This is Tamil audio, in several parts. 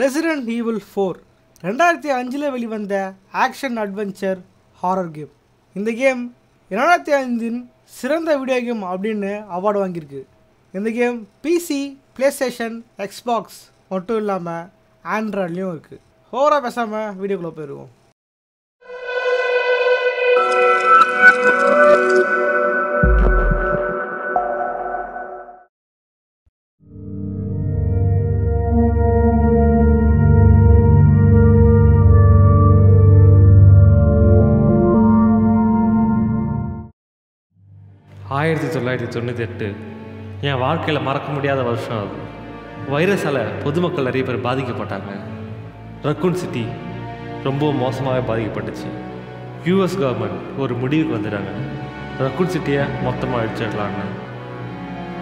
Resident Evil 4 2005-ல வெளிவந்த ஆக்ஷன் அட்வென்ச்சர் ஹாரர் கேம். இந்த கேம் 2005-இன் சிறந்த வீடியோ கேம் அப்படினு அவார்ட் வாங்கியிருக்கு. இந்த கேம் PC, PlayStation, Xbox மட்டும் இல்லாம Androidலயும் இருக்கு. ஹோரா பேசாம வீடியோக்குள்ள போயிருவோம். என் வாழ்க்கையில் மறக்க முடியாத வருஷம் அது. வைரஸால் பொதுமக்கள் நிறைய பேர் பாதிக்கப்பட்டாங்க. ரக்கூன் சிட்டி ரொம்ப மோசமாகவே பாதிக்கப்பட்டுச்சு. US கவர்மெண்ட் ஒரு முடிவுக்கு வந்துட்டாங்க, ரக்கூன் சிட்டியை மொத்தமாக அழிச்சிடலாங்க.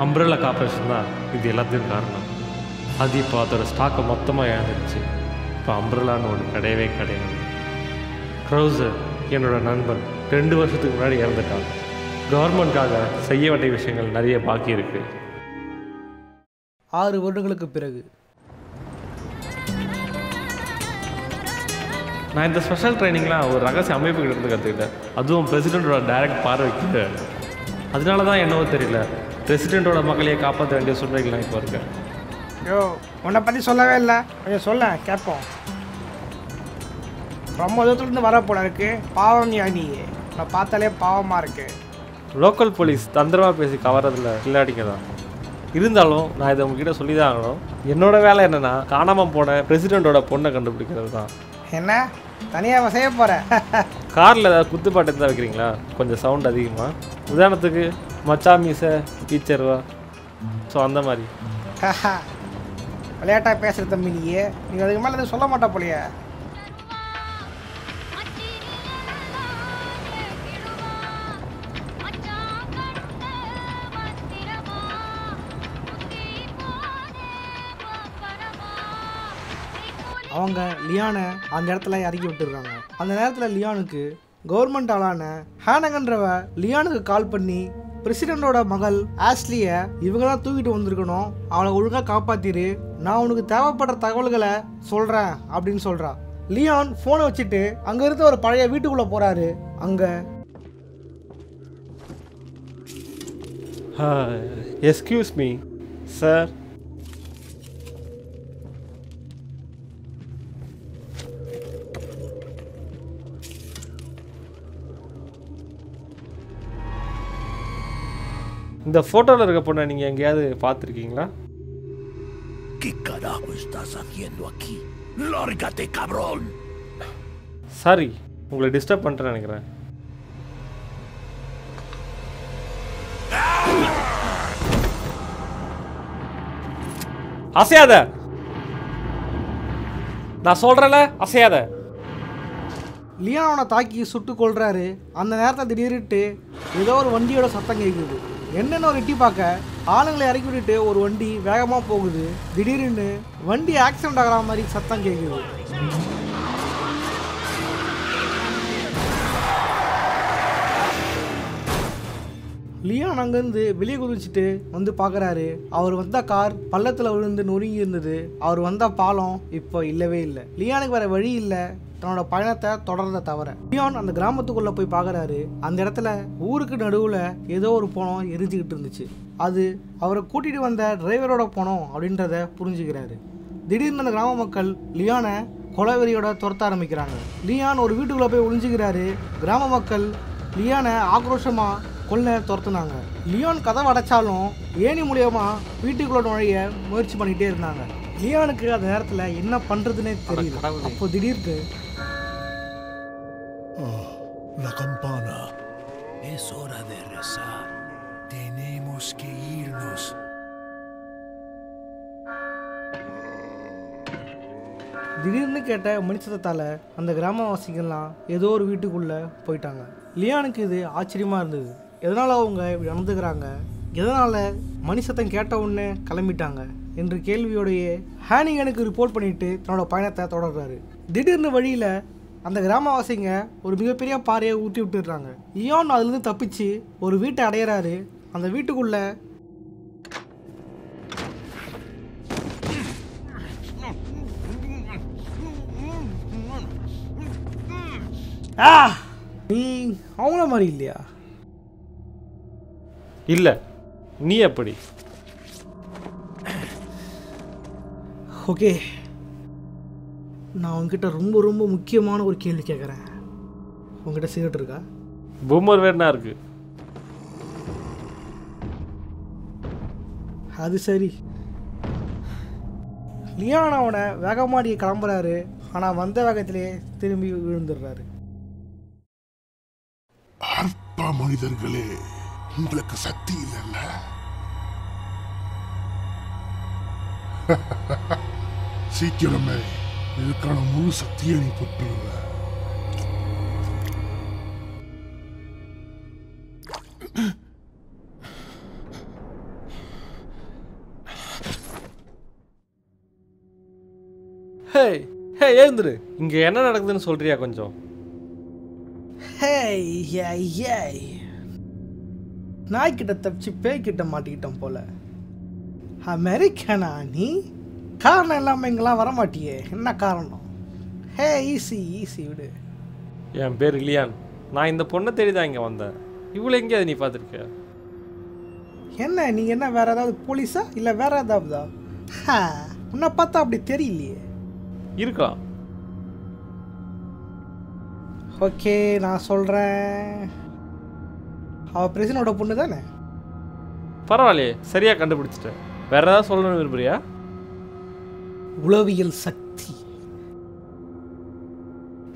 அம்ப்ரெல்லா கார்பரேஷன் தான் இது எல்லாத்துக்கும் காரணம். அது இப்போ அதோடய ஸ்டாக்கை மொத்தமாக இழந்துருச்சு. இப்போ அம்ப்ரெல்லான்னு ஒன்று கிடையவே கிடையாது. க்ரௌசர் என்னோடய நண்பன் 2 வருஷத்துக்கு முன்னாடி இறந்துட்டாங்க. கவர்மெண்ட்காக செய்ய வேண்டிய விஷயங்கள் நிறைய பாக்கி இருக்கு. 6 வருடங்களுக்கு பிறகு நான் இந்த ஸ்பெஷல் ட்ரைனிங்லாம் ஒரு ரகசிய அமைப்புகிட்ட இருந்து கற்றுக்கிட்டேன். அதுவும் பிரசிடென்ட்டோட டைரக்ட் பார்வைக்கிட்ட. அதனால தான் என்னவோ தெரியல, பிரசிடென்ட்டோட மக்களையே காப்பாற்ற வேண்டிய சூழ்நிலைகள்லாம் இப்போ இருக்கேன். ஐயோ, உன்னை பற்றி சொல்லவே இல்லை, கொஞ்சம் சொல்ல கேட்போம். ரொம்ப தூரத்துலேருந்து வரப்போல இருக்கு. பாவம் யானியே, உன்னை பார்த்தாலே பாவமாக இருக்கு. லோக்கல் போலீஸ் தந்திரமாக பேசி கவர்றதில் இல்லாட்டிங்க தான். இருந்தாலும் நான் இதை உங்ககிட்ட சொல்லி தான் ஆகணும். என்னோடய வேலை என்னென்னா, காணாமல் போன பிரசிடெண்ட்டோட பொண்ணை கண்டுபிடிக்கிறது தான். என்ன தனியாக செய்ய போகிறேன்? காரில் ஏதாவது குத்துப்பாட்டு இருந்தால் வைக்கிறீங்களா? கொஞ்சம் சவுண்ட் அதிகமாக. உதாரணத்துக்கு மச்சா மீசை டீச்சர்வா. ஸோ அந்த மாதிரி விளையாட்டாக பேசுகிற தம்பி நீயே. நீங்கள் அதுக்கு மேலே எதுவும் சொல்ல மாட்டா போலியே. அவங்க லியானை அந்த இடத்துல இறக்கி விட்டுருக்காங்க. அந்த நேரத்தில் லியானுக்கு கவர்மெண்ட் ஆளான ஹேனகன்றவ லியானுக்கு கால் பண்ணி, பிரசிடெண்டோட மகள் ஆஷ்லியை இவங்க தான் தூக்கிட்டு வந்திருக்கணும், அவளை ஒழுங்காக காப்பாற்றிரு, நான் உனக்கு தேவைப்படுற தகவல்களை சொல்கிறேன் அப்படின்னு சொல்கிறா. லியான் ஃபோனை வச்சுட்டு அங்கே இருந்த ஒரு பழைய வீட்டுக்குள்ளே போகிறாரு. அங்கே எஸ்கியூஸ் மீ சார். இந்த ஃபோட்டோவில் இருக்க பொண்ணை நீங்கள் எங்கேயாவது பார்த்துருக்கீங்களா? சாரி, உங்களை டிஸ்டர்ப் பண்ணுறேன்னு நினைக்கிறேன். அசையாத, நான் சொல்கிறேன்ல, அசையாத. லியானை தாக்கி சுட்டு கொள்கிறாரு. அந்த நேரத்தை திடீர்ட்டு ஏதோ ஒரு வண்டியோட சத்தம் கேட்குது. என்னென்ன ஒரு எட்டி பார்க்க ஆளுங்களை இறக்கி விட்டுட்டு ஒரு வண்டி வேகமாக போகுது. திடீர்னு வண்டி ஆக்சிடென்ட் ஆகிற மாதிரி சத்தம் கேட்குது. லியான் அங்கேருந்து வெளியே குதிச்சுட்டு வந்து பார்க்குறாரு. அவர் வந்த கார் பள்ளத்தில் விழுந்து நொறுங்கி இருந்தது. அவர் வந்த பாலம் இப்போ இல்லவே இல்லை. லியானுக்கு வேறு வழி இல்லை தன்னோட பயணத்தை தொடர்றத தவிர. லியான் அந்த கிராமத்துக்குள்ளே போய் பார்க்குறாரு. அந்த இடத்துல ஊருக்கு நடுவில் ஏதோ ஒரு போனம் எரிஞ்சிக்கிட்டு இருந்துச்சு. அது அவரை கூட்டிகிட்டு வந்த டிரைவரோட போனோம் அப்படின்றத புரிஞ்சுக்கிறாரு. திடீர்னு அந்த கிராம மக்கள் லியானை கொலவெறியோட துரத்த ஆரம்பிக்கிறாங்க. லியான் ஒரு வீட்டுக்குள்ளே போய் ஒழிஞ்சுக்கிறாரு. கிராம மக்கள் லியானை ஆக்ரோஷமாக கொல்ல துரத்துனாங்க. லியான் கதவை அடைச்சாலும் ஏணி மூலியமாக வீட்டுக்குள்ளோட நுழைய முயற்சி பண்ணிக்கிட்டே இருந்தாங்க. லியானுக்கு அந்த நேரத்தில் என்ன பண்ணுறதுன்னே தெரியல. அப்போ திடீர்னு La campana. Es hora de rezar. Tenemos que irnos. திடீர்னு கேட்ட மணி சத்தத்தால் அந்த கிராமவாசிகள்லாம் ஏதோ ஒரு வீட்டுக்குள்ளே போயிட்டாங்க. லியானுக்கு இது ஆச்சரியமாக இருந்தது. எதனால் அவங்க இப்படி நடந்துக்கிறாங்க, எதனால் மணி சத்தம் கேட்ட உடனே கிளம்பிட்டாங்க என்ற கேள்வியோடையே ஹேனிகனுக்கு ரிப்போர்ட் பண்ணிட்டு தன்னோட பயணத்தை தொடர்றாரு. திடீர்னு வழியில் அந்த கிராமவாசிங்க ஒரு மிகப்பெரிய பாறையை ஊற்றி விட்டுடுறாங்க. லியான் அதுலேருந்து தப்பிச்சு ஒரு வீட்டை அடையிறாரு. அந்த வீட்டுக்குள்ள Ah! He how many Maria? Illa near pretty. Okay. Now I'm getting a rumbo mukiman or kill the cagara. I'm getting a cigarette. Boomer Vernarg. Hadisari Leon, Vagamadi, Calambarare, and I wonder Vagatile, Tirimi Vundurare. Arpa Monitor Gale, Blacasatil. Seek your man, you can't lose a tearing put blue. Hey, hey, Andre, inge enna nadakudunu solriya konjam? Hey, yeah, yeah. Naakitta tappichi peekitta maatittam pole. Americana ni kaarana illa engala varamatiye. Enna kaaranam? Hey, easy, easy vidu. Yan per Leon. Na indha ponna therida inga vandha. Ivula enga adhu nee paathirukka? Enna neenga enna vera edavadhu police ah illa vera edavadha? Ha, unna paatha apdi theriyaliye. Irka. Okay, na solra. Our president oda punna thane. Paravale, seriya kandupidichita. Vera edha solranu virbriya? Ulaviyal sakti.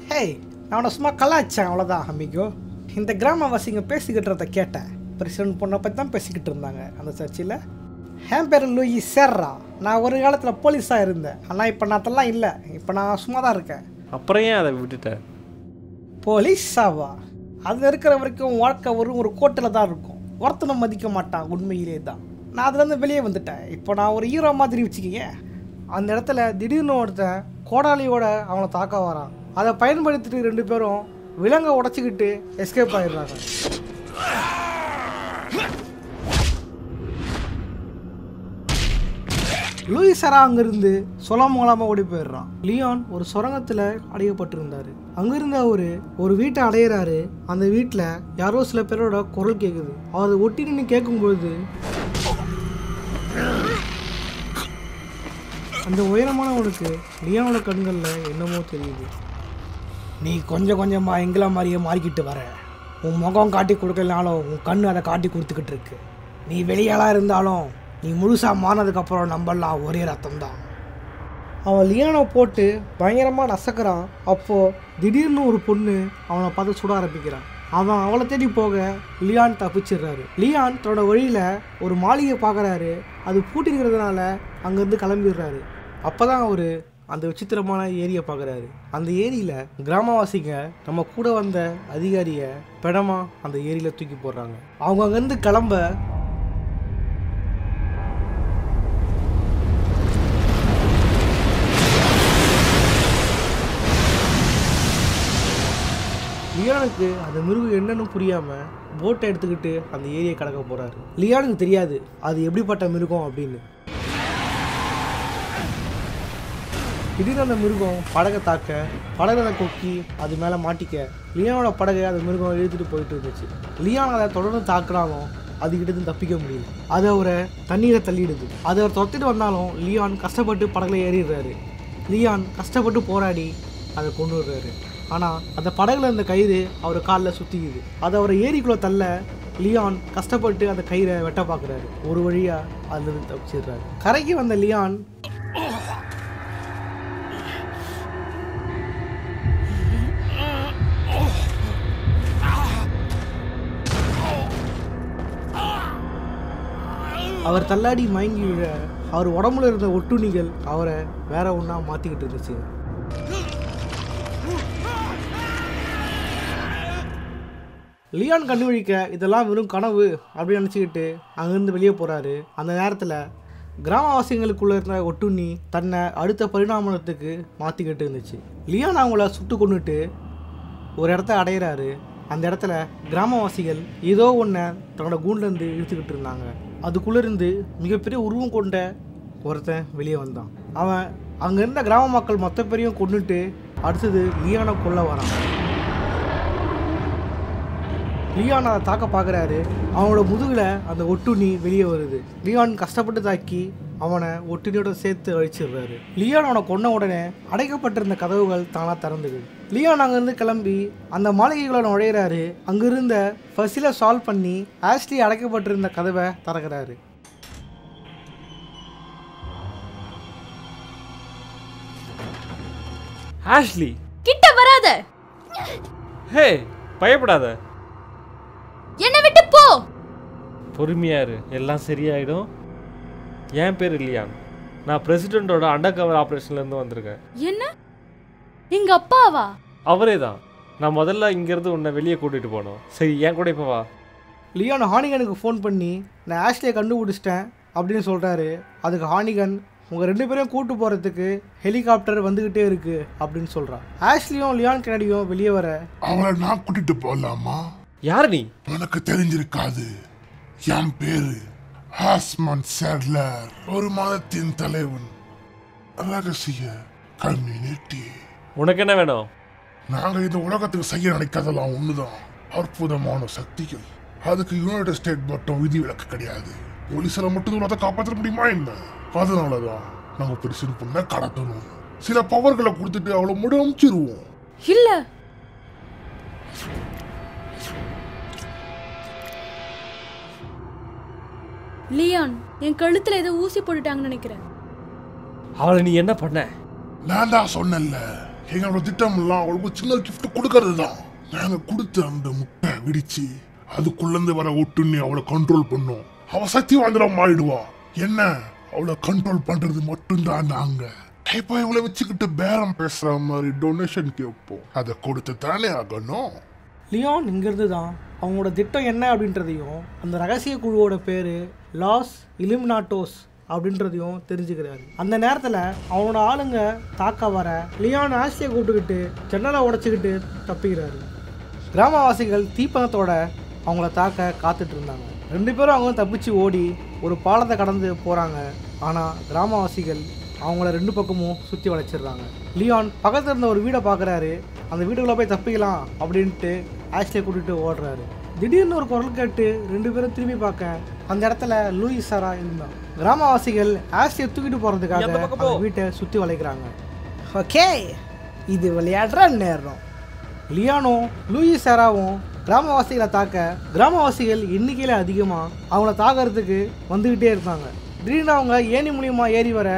Hey, navana summa kalaacha avladha amigo. Indha gramavasinga pesikitradha ketta. President ponna pathi dhan pesikittirundanga andha churchila. I'm Luis Sera. I was a police officer. I am not a police officer. Police officer. That's why I work in a court. I work in a court. I work in a court. I work in a court. I work in a court. I work in a court. I work Luis Sera அங்கிருந்து சொலமோலமா ஓடி போயிடுறான். லியோன் ஒரு சுரங்கத்துல அடையப்பட்டிருந்தாரு. அங்கிருந்த ஒரு வீட்டை அடையறாரு. அந்த வீட்ல யாரோ சில பேரோட குரல் கேக்குது. அது ஒட்டி நின்னு கேக்கும்போது அந்த உயரமானவனுக்கு லியோனோட கண்கள்ல என்னமோ தெரியுது. நீ கொஞ்சம் கொஞ்சமா எங்கள மாதிரியே மாறிக்கிட்டு வர. உன் முகம் காட்டி கொடுக்கலனாலும் உன் கண்ணு அத காட்டி கொடுத்துக்கிட்டு இருக்கு. நீ வெளியாளா இருந்தாலும் நீ முழுசா மானதுக்கு அப்புறம் நம்மலாம் ஒரே ரத்தம் தான். அவ லியானோ போட்டு பயங்கரமா நசக்குறான். அப்போ திடீர்னு ஒரு பொண்ணு அவனை பார்த்து சுட ஆரம்பிக்கிறான். அவன் அவளை தேடி போக லியான் தப்பிச்சிடுறாரு. லியான் தன்னோட வழியில ஒரு மாளிகை பார்க்கறாரு. அது பூட்டி இருக்கிறதுனால அங்க இருந்து கிளம்பிடுறாரு. அப்பதான் அவரு அந்த விசித்திரமான ஏரியை பார்க்கறாரு. அந்த ஏரியில கிராமவாசிங்க நம்ம கூட வந்த அதிகாரிய பெடமா அந்த ஏரியில தூக்கி போடுறாங்க. அவங்க அங்க இருந்து கிளம்ப லியானுக்கு அந்த மிருகம் என்னன்னு புரியாம போட்டை எடுத்துக்கிட்டு அந்த ஏரியை கடக்க போறாரு. லியானுக்கு தெரியாது அது எப்படிப்பட்ட மிருகம் அப்படின்னு. திடீர்னு அந்த மிருகம் படகை தாக்க படகை கொக்கி அது மேலே மாட்டிக்க லியானோட படகை அந்த மிருகம் இழுத்துட்டு போயிட்டு இருந்துச்சு. லியான் அதை தொடர்ந்து தாக்குறாங்க. அதுகிட்ட தப்பிக்க முடியல. அதை அவரை தண்ணீரை தள்ளிடுது. அதை அவர் தொத்திட்டு வந்தாலும் லியான் கஷ்டப்பட்டு படகுல ஏறிடுறாரு. லியான் கஷ்டப்பட்டு போராடி அதை கொண்டு வர்றாரு. ஆனா அந்த படகுல அந்த கயிறு அவர் கால்ல சுத்திக்குது. அது அவரை ஏரிக்குள்ள தள்ள லியான் கஷ்டப்பட்டு அந்த கயிறை வெட்ட பாக்குறாரு. ஒரு வழியா அதுல தப்பிச்சிடுறாரு. கரைக்கு வந்த லியான் அவர் தள்ளாடி மயங்கி விழ அவர் உடம்புல இருந்த ஒட்டுணிகள் அவரை வேற ஒன்னா மாத்திக்கிட்டு இருந்துச்சு. லியான் கண்டுபிடிக்க இதெல்லாம் வெறும் கனவு அப்படின்னு நினச்சிக்கிட்டு அங்கேருந்து வெளியே போகிறாரு. அந்த நேரத்தில் கிராமவாசியங்களுக்குள்ளே இருந்த ஒட்டுண்ணி தன்னை அடுத்த பரிணாமத்துக்கு மாற்றிக்கிட்டு இருந்துச்சு. லியான் அவங்கள சுட்டு கொண்டுட்டு ஒரு இடத்த அடையிறாரு. அந்த இடத்துல கிராமவாசிகள் ஏதோ ஒன்று தன்னோட கூண்டிலேருந்து இழுத்துக்கிட்டு இருந்தாங்க. அதுக்குள்ளேருந்து மிகப்பெரிய உருவம் கொண்ட ஒருத்தன் வெளியே வந்தான். அவன் அங்கே இருந்த கிராம மக்கள் மொத்த பேரையும் கொண்டுட்டு அடுத்தது லியானை கொல்ல வரான். லியான் அதை தாக்க பார்க்குறாரு. அவனோட முதுகில் அந்த ஒட்டுண்ணி வெளியே வருது. லியான் கஷ்டப்பட்டு தாக்கி அவனை ஒட்டுண்ணியோட சேர்த்து அழிச்சிடுறாரு. லியான் அவனை கொன்ன உடனே அடைக்கப்பட்டிருந்த கதவுகள் தானாக திறந்துது. லியான் அங்கேருந்து கிளம்பி அந்த மாளிகைகளை நுழையிறாரு. அங்கிருந்த ஃபசிலை சால்வ் பண்ணி ஆஷ்லி அடைக்கப்பட்டிருந்த கதவை திறக்கிறாரு. ஆஷ்லி கிட்ட வராத. ஹே, பயப்படாத, என்ன விட்டு போ, பொறுமையா இரு, எல்லாம் சரியாயிடும். என் பேர் லியான். நான் பிரசிடென்ட்டோட அண்டர் கவர் ஆபரேஷன்லேருந்து வந்திருக்கேன். என்ன, எங்கள் அப்பாவா? அவரே தான். நான் முதல்ல இங்கேருந்து உன்னை வெளியே கூட்டிகிட்டு போனோம். சரி, என் கூட இப்போ வா. லியான் ஹானிகனுக்கு ஃபோன் பண்ணி நான் ஆஷ்லியை கண்டுபிடிச்சிட்டேன் அப்படின்னு சொல்கிறாரு. அதுக்கு ஹானிகன், உங்கள் ரெண்டு பேரையும் கூட்டு போகிறதுக்கு ஹெலிகாப்டர் வந்துக்கிட்டே இருக்குது அப்படின்னு சொல்கிறான். ஆஷ்லியும் லியான் கெனடியும் வெளியே வர, அவங்கள நான் கூட்டிகிட்டு போகலாமா? யார் நீ? உனக்கு தெரிஞ்சிருக்காது, என் பேர் ஹாஸ்மன் சேட்லர், ஒரு மாதத்தின் தலைவன், ரகசிய கம்யூனிட்டி. உனக்கு என்ன வேணும்? நாங்கள் இந்த உலகத்துக்கு செய்ய நினைக்கிறதெல்லாம் ஒன்று தான், அற்புதமான சக்திகள். அதுக்கு யுனைடெட் ஸ்டேட் மட்டும் விதிவிலக்கு கிடையாது. போலீஸில் மட்டும் உலகத்தை காப்பாற்ற முடியுமா என்ன? அதனால தான் நாங்கள் பெருசு பண்ண கடத்தணும், சில பவர்களை கொடுத்துட்டு அவ்வளோ முடிவு அனுப்பிச்சிருவோம். இல்லை, லியான், என் கழுத்துல ஏதோ ஊசி போட்டுட்டாங்கன்னு நினைக்கிறேன். அவளை நீ என்ன பண்ண? நான் தான் சொன்னேன்ல, எங்களோட திட்டம்லாம் அவளுக்கு சின்ன கிஃப்ட் கொடுக்கறது தான். நாங்கள் கொடுத்த அந்த முட்டை விடிச்சு அதுக்குள்ளேருந்து வர ஒட்டுன்னு அவளை கண்ட்ரோல் பண்ணும். அவள் சக்தி வாங்குற மாறிடுவா. என்ன, அவளை கண்ட்ரோல் பண்ணுறது மட்டும்தான் நாங்கள். இப்போ இவளை வச்சுக்கிட்டு பேரம் பேசுகிற மாதிரி டொனேஷன் கேட்போம், அதை கொடுத்து தானே ஆகணும். லியான் இங்கிருந்து தான் அவங்களோட திட்டம் என்ன அப்படின்றதையும் அந்த ரகசிய குழுவோட பேர் லாஸ் இலிமினாட்டோஸ் அப்படின்றதையும் தெரிஞ்சுக்கிறாரு. அந்த நேரத்தில் அவனோட ஆளுங்க தாக்க வர லியான் ஆஷ்லியை கூப்பிட்டுக்கிட்டு ஜன்னலை உடச்சிக்கிட்டு தப்பிக்கிறாரு. கிராமவாசிகள் தீப்பந்தத்தோட அவங்கள தாக்க காத்துட்டு இருந்தாங்க. ரெண்டு பேரும் அவங்க தப்பிச்சு ஓடி ஒரு பாலத்தை கடந்து போகிறாங்க. ஆனால் கிராமவாசிகள் அவங்கள ரெண்டு பக்கமும் சுற்றி வளைச்சிடுறாங்க. லியான் பக்கத்தில் இருந்த ஒரு வீடை பார்க்குறாரு. அந்த வீட்டுக்குள்ளே போய் தப்பிக்கலாம் அப்படின்ட்டு ஆஷ்லியை கூட்டிகிட்டு ஓடுறாரு. திடீர்னு ஒரு குரல் கேட்டு ரெண்டு பேரும் திரும்பி பார்க்க அந்த இடத்துல லூயிஸ் சாரா இருந்தான். கிராமவாசிகள் ஆஷ்லியை தூக்கிட்டு போகிறதுக்காக வீட்டை சுற்றி வளைக்கிறாங்க. ஓகே, இது விளையாடுற நேரம். லியானும் லூயிஸ் சாராவும் கிராமவாசிகளை தாக்க கிராமவாசிகள் எண்ணிக்கையில் அதிகமாக அவங்கள தாக்கிறதுக்கு வந்துக்கிட்டே இருந்தாங்க. திடீர்னு அவங்க ஏணி மூலிமா ஏறி வர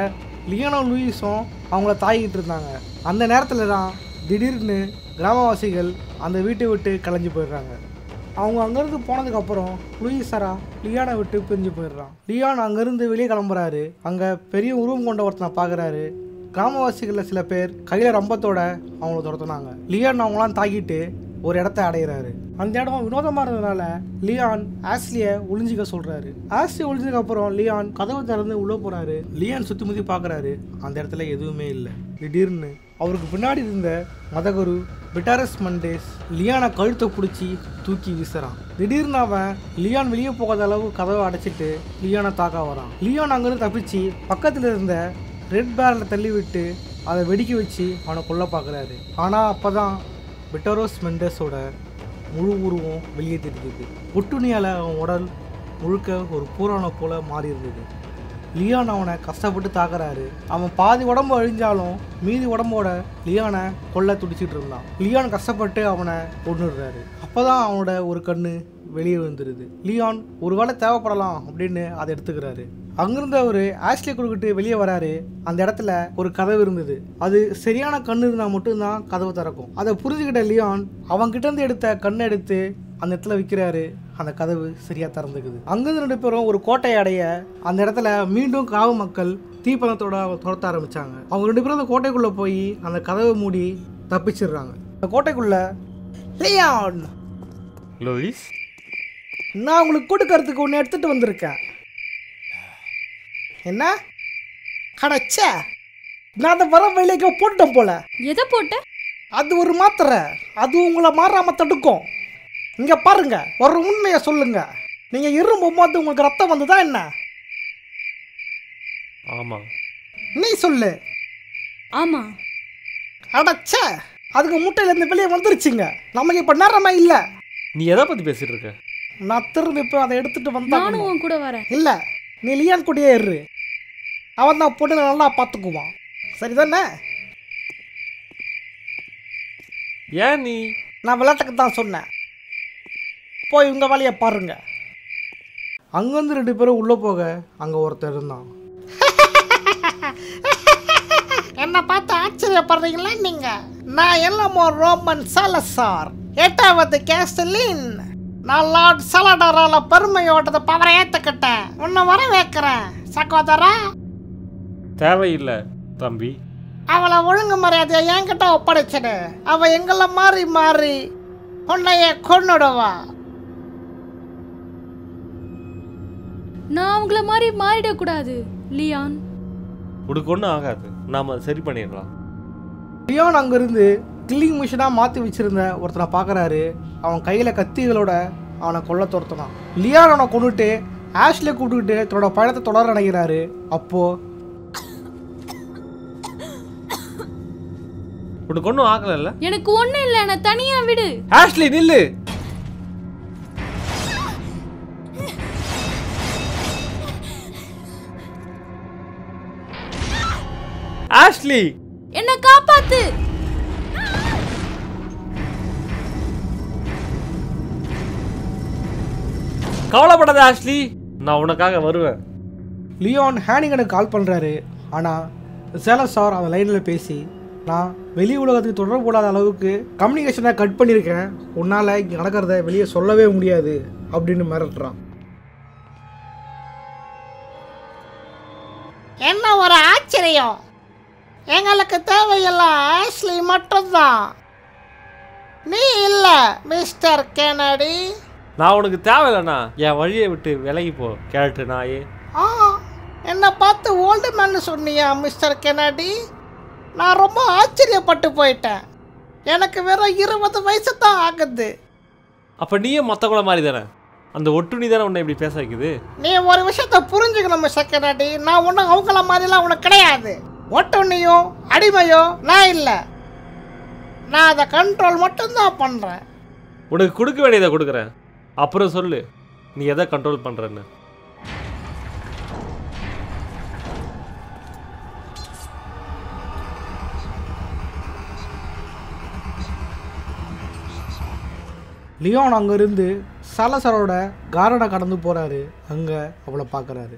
லியானும் லூயிஸும் அவங்கள தாக்கிக்கிட்டு இருந்தாங்க. அந்த நேரத்தில் தான் திடீர்னு கிராமவாசிகள் அந்த வீட்டை விட்டு கலைஞ்சு போயிடுறாங்க. அவங்க அங்கேருந்து போனதுக்கப்புறம் லூயிஸ் சரா லியானை விட்டு பிரிஞ்சு போயிடுறான். லியான் அங்கேருந்து வெளியே கிளம்புறாரு. அங்கே பெரிய உருவம் கொண்ட ஒருத்தனை பார்க்குறாரு. கிராமவாசிகளில் சில பேர் கையில் ரம்பத்தோட அவங்கள துரத்துனாங்க. லியான் அவங்களாம் தாக்கிட்டு ஒரு இடத்த அடைகிறாரு. அந்த இடம் வினோதமாக இருந்ததுனால லியான் ஆஷ்லியை ஒளிஞ்சிக்க சொல்கிறாரு. ஆஷ்லியை ஒளிஞ்சதுக்கப்புறம் லியான் கதவை திறந்து உள்ளே போகிறாரு. லியான் சுற்றி முற்றி பார்க்குறாரு. அந்த இடத்துல எதுவுமே இல்லை. திடீர்னு அவருக்கு பின்னாடி இருந்த மதகுரு பிட்டாரஸ் மெண்டேஸ் லியானை கழுத்தை பிடிச்சி தூக்கி வீசுகிறான். திடீர்னு அவன் லியான் வெளியே போகாத அளவு கதவை அடைச்சிட்டு லியானை தாக்க வரான். லியான் அங்கேருந்து தப்பிச்சு பக்கத்தில் இருந்த ரெட் பேரலை தள்ளிவிட்டு அதை வெடிக்க வச்சு அவனை கொல்ல பார்க்குறாரு. ஆனால் அப்போ தான் பிட்டரோஸ் மெண்டஸோட முழு உருவம் வெளியே தெரிஞ்சுது. ஒட்டுணியால் அவன் உடல் முழுக்க ஒரு பூரானை போல் மாறி இருந்தது. லியான் அவனை கஷ்டப்பட்டு தாக்குறாரு. அவன் பாதி உடம்பு அழிஞ்சாலும் மீதி உடம்போட லியானை கொல்ல துடிச்சிட்டு இருந்தான். லியான் கஷ்டப்பட்டு அவனை கொண்டுடுறாரு. அப்போ தான் அவனோட ஒரு கண் வெளியே வந்துடுது. லியான் ஒரு வேளை தேவைப்படலாம் அப்படின்னு அதை எடுத்துக்கிறாரு. அங்கிருந்து அவர் ஆஷ்லியை கொடுக்கிட்டு வெளியே வராரு. அந்த இடத்துல ஒரு கதவு இருந்தது. அது சரியான கண் இருந்தால் மட்டும்தான் கதவை திறக்கும். அதை புரிஞ்சுக்கிட்ட லியான் அவங்கிட்டேருந்து எடுத்த கண்ணை எடுத்து அந்த இடத்துல விற்கிறாரு. அந்த கதவு சரியாக திறந்துக்குது. அங்கிருந்து ரெண்டு பேரும் ஒரு கோட்டையை அடைய அந்த இடத்துல மீண்டும் காவு மக்கள் தீப்பந்தத்தோட துரத்த ஆரம்பித்தாங்க. அவங்க ரெண்டு பேரும் அந்த கோட்டைக்குள்ளே போய் அந்த கதவை மூடி தப்பிச்சிடுறாங்க. அந்த கோட்டைக்குள்ளே லியான், லூயிஸ், நான் உங்களுக்கு கொடுக்கறதுக்கு ஒன்று எடுத்துகிட்டு வந்திருக்கேன். என்ன கடைச்சா? நான் அதை வர வேலைக்கு போட்டேன் போல. எதை போட்ட? அது ஒரு மாத்திரை, அது உங்களை மாறாமல் தடுக்கும். இங்கே பாருங்க, ஒரு உண்மையை சொல்லுங்க, நீங்கள் இரும்பும்போது உங்களுக்கு ரத்தம் வந்ததா என்ன? ஆமாம். நீ சொல்லு. ஆமாம். அடைச்சா, அதுக்கு மூட்டையிலேருந்து வெளியே வந்துருச்சுங்க. நமக்கு இப்போ நேரமாக இல்லை. நீ எதை பத்தி பேசிட்டு இருக்க? நான் திரும்ப இப்போ அதை எடுத்துட்டு வந்தா நானும் உன் கூட வரேன். இல்ல நீ லியான் கூடயே இரு. அவன் தான் பொண்ணு நல்லா பார்த்துக்குவான். சரிதானே? ஏன் நீ? நான் விளையாட்டுக்கு தான் சொன்னேன். போய் உங்க வேலையை பாருங்க. அங்கேருந்து ரெண்டு பேரும் உள்ளே போக அங்கே ஒருத்தர் இருந்தான். என்னை பார்த்து ஆச்சரியப்படுறீங்களா நீங்கள்? நான் எல்லாமோ ரோமன் சலசார், 8வது கேஸ்டலின். நான் லார்ட் சலடரால் பெருமையோட பவரை ஏற்றுக்கிட்டேன். உன்னை வர வைக்கிறேன் சகோதரா. தேவையில்லை தம்பி. அவளை ஒழுங்கு மரியாதையை என்கிட்ட ஒப்படைச்சிடு. அவள் எங்களை மாறி மாறி உன்னைய கொண்டுடுவா. நான் உங்களை மாதிரி மாறிடக்கூடாது லியான். உனக்கு ஒன்றும் ஆகாது, நாம் சரி பண்ணிடலாம். லியான் அங்கேருந்து கில்லிங் மிஷினாக மாற்றி வச்சுருந்த ஒருத்தனை பார்க்குறாரு. அவன் கையில் கத்திகளோட அவனை கொல்ல துரத்துனான். லியான் அவனை கொண்டுட்டு ஆஷ்லியை கூப்பிட்டுக்கிட்டு தன்னோட பயணத்தை தொடர நினைக்கிறாரு. அப்போது உனக்கு ஒன்றும் ஆகலை. எனக்கு ஒன்றும் இல்லை, நான் தனியாக விடு. ஆஷ்லி நில்லு. ஆஷ்லி என்ன காப்பாத்து. கவலைப்படாத ஆஷ்லி, நான் உனக்காக வருவேன். லியோன் ஹேனிங்கனுக்கு கால் பண்ணுறாரு. ஆனால் சேலசார் அவன் லைனில் பேசி, நான் வெளி உலகத்துக்கு தொடர்பு கூடாத அளவுக்கு கம்யூனிகேஷனை கட் பண்ணியிருக்கேன், உன்னால் இங்கே நடக்கிறத வெளியே சொல்லவே முடியாது அப்படின்னு மிரட்டுறான். என்ன ஒரு ஆச்சரியம். எங்களுக்கு தேவையில்லை ஆஷ்லி மட்டும்தான், நீ இல்லை மிஸ்டர் கெனடி. நான் உனக்கு தேவையில்லைண்ணா, என் வழியை விட்டு விலகி போ கேரட்டு நாயே. ஆ, என்னை பார்த்து ஓல்டு மேன்னு சொன்னியா மிஸ்டர் கெனடி? நான் ரொம்ப ஆச்சரியப்பட்டு போயிட்டேன். எனக்கு வெறும் 20 வயசு தான் ஆகுது. அப்போ நீயே மொத்தக்குள்ள மாதிரி தானே? அந்த ஒட்டுணி தானே உன்னை இப்படி பேச வைக்குது. நீ ஒரு விஷயத்தை புரிஞ்சுக்கணும் மிஸ்டர் கெனடி, நான் ஒன்றும் அவங்கள மாதிரிலாம் உனக்கு கிடையாது. ஒட்டுண்ணியோ அடிமையோ நான் இல்லை. நான் அதை கண்ட்ரோல் மட்டும்தான் பண்ணுறேன். உனக்கு கொடுக்க வேண்டியதை கொடுக்குறேன். அப்புறம் சொல்லு நீ எதை கண்ட்ரோல் பண்ணுறன்னு. லியோன் அங்கேருந்து சலசரோட கார்டனை கடந்து போகிறாரு. அங்கே அவளை பார்க்குறாரு.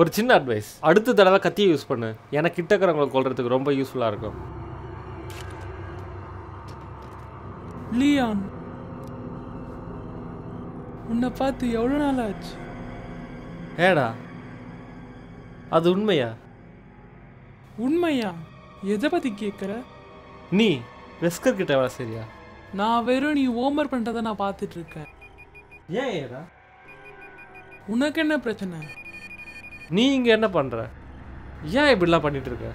ஒரு சின்ன அட்வைஸ், அடுத்த தடவை கத்தியை யூஸ் பண்ணு. எனக்கு கிட்டக்கிறவங்களை கொல்றதுக்கு ரொம்ப யூஸ்ஃபுல்லாக இருக்கும். லியான், உன்னை பார்த்து எவ்வளோ நாள் ஆச்சு? ஏடா அது உண்மையா? உண்மையா? எதை பற்றி கேட்குற? நீ வெஸ்கர் கிட்ட வர சரியா? நான் வெறும் நீ ஹோம்வொர்க் பண்ணுறதை நான் பார்த்துட்டு இருக்கேன். ஏன் ஏடா உனக்கு என்ன பிரச்சனை? நீ இங்கே என்ன பண்ணுற? ஏன் இப்படிலாம் பண்ணிட்டு இருக்க?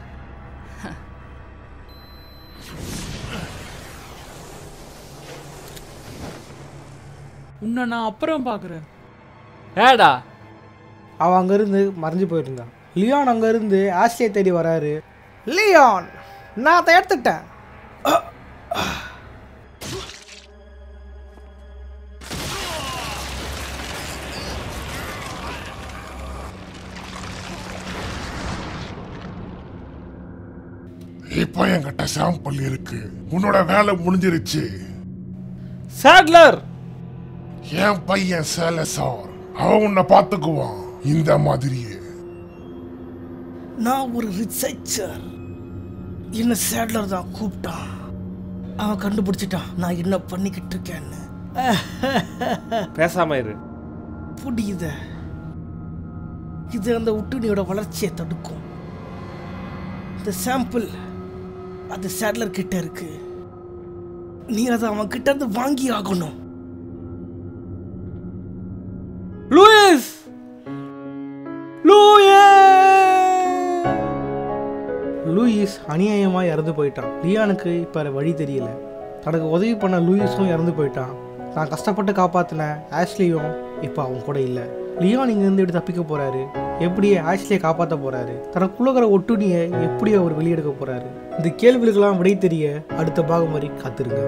உன்னை நான் அப்புறம் பார்க்குறேன். ஏடா அவன் அங்கேருந்து மறைஞ்சு போயிருந்தான். லியான் அங்கேருந்து ஆஷ்லியை தேடி வராரு. லியான், நான் அதை எடுத்துக்கிட்டேன். இப்போ என்கிட்ட சாம்பிள் இருக்கு, உன்னோட வேலை முடிஞ்சிருச்சு. சாட்லர், என் பையன் சேலசார், அவன் உன்னை பார்த்துக்குவான். இந்த மாதிரியே நான் ஒரு ரிசர்ச்சர். என்ன சாட்லர் தான் கூப்பிட்டான். அவன் கண்டுபிடிச்சிட்டான் நான் என்ன பண்ணிக்கிட்டு இருக்கேன்னு. பேசாம இரு. புடியுத, இது அந்த ஒட்டுணியோட வளர்ச்சியை தடுக்கும். இந்த சாம்பிள் அது சேட்லர் கிட்ட இருக்கு. நீ அதை அவன் கிட்ட இருந்து வாங்கி ஆகணும். லூயிஸ் அநியாயமாக இறந்து போயிட்டான். லியானுக்கு இப்போ வழி தெரியல. தனக்கு உதவி பண்ண லூயிஸும் இறந்து போயிட்டான். நான் கஷ்டப்பட்டு காப்பாற்றின ஆஷ்லியும் இப்போ அவங்க கூட இல்லை. லியான் இங்கேருந்து எப்படி தப்பிக்க போகிறாரு? எப்படியே ஆஷ்லியை காப்பாற்ற போகிறாரு? தனக்குள்ளகிற ஒட்டுணியை எப்படி அவர் வெளியெடுக்க போகிறாரு? இந்த கேள்விகளுக்கெல்லாம் விடை தெரிய அடுத்த பாகம் வரை காத்திருங்க.